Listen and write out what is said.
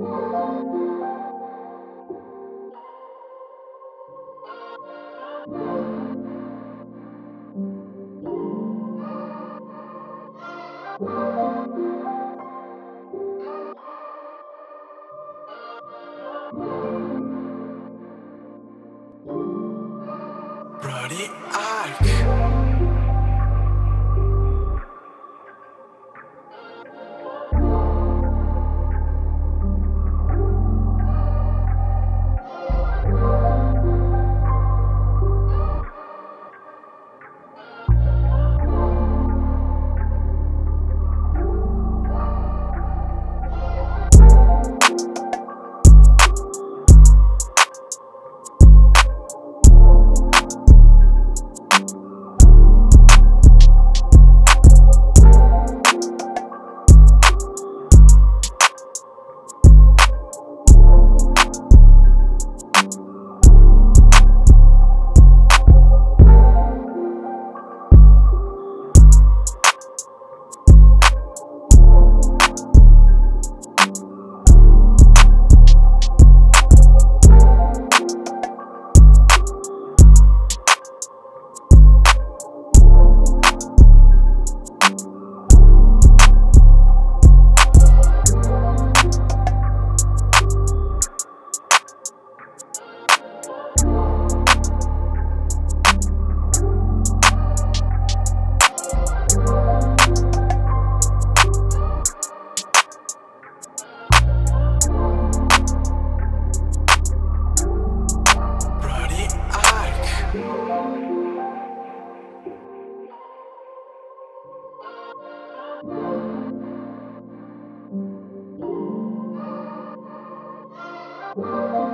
Brody Ark.